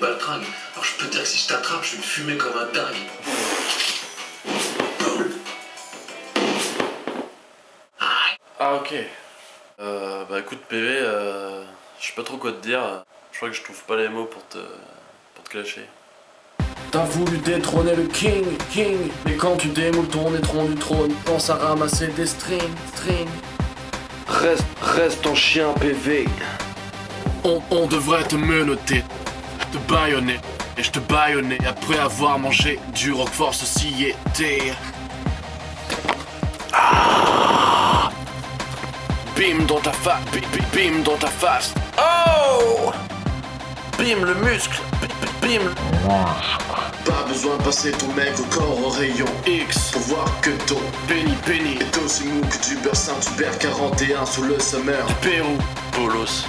Baltringue. Alors je peux dire que si je t'attrape, je vais me fumer comme un dingue. Ah ok. Bah écoute PV, je sais pas trop quoi te dire. Je crois que je trouve pas les mots pour te clasher. T'as voulu détrôner le king. Mais quand tu démoules ton étron du trône, pense à ramasser des strings. Reste ton chien PV. On devrait te menotter, te baïonner, et je te baïonnais après avoir mangé du roquefort société. Ah, bim dans ta face, bim dans ta face. Oh, bim le muscle, bim. Pas besoin de passer ton maigre corps au rayon X pour voir que ton pénis est aussi mou que du beurre Saint-Hubert 41 sous le summer du Pérou, bolos.